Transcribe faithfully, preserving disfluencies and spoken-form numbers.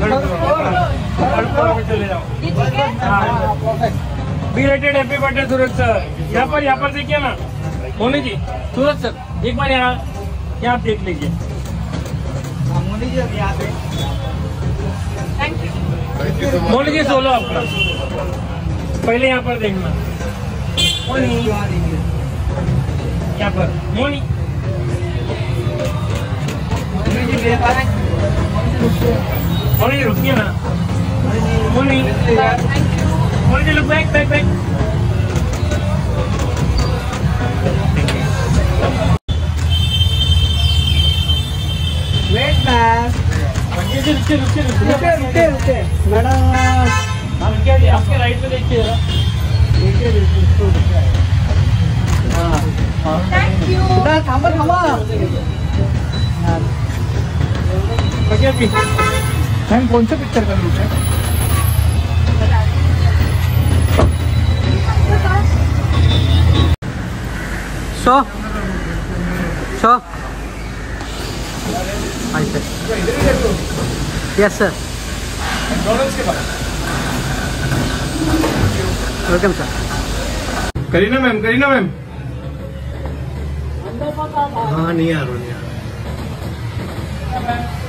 Belated happy birthday Suraj sir. यहाँ पर यहाँ पर देखिए ना मोनी जी, सूरज सर एक बार यहाँ यहाँ आप देख लीजिए। मोनी जी यहाँ पे थैंक यू मोनी जी, सोलो आपका पहले यहाँ पर देखना मोनी, यहाँ पर मोनी मोनी रुकिए ना Moni Moni look back back back wait ma'am रुकिए रुकिए रुकिए रुकिए रुकिए मैडम आपके राइट में देखिए देखिए देखिए हाँ थैंक यू थांबा थांबा मैम कौन सा पिक्चर कर लूँगा सो सो हाँ sir yes sir welcome sir. Kareena ma'am Kareena ma'am हाँ नहीं आ रहा नहीं आ रहा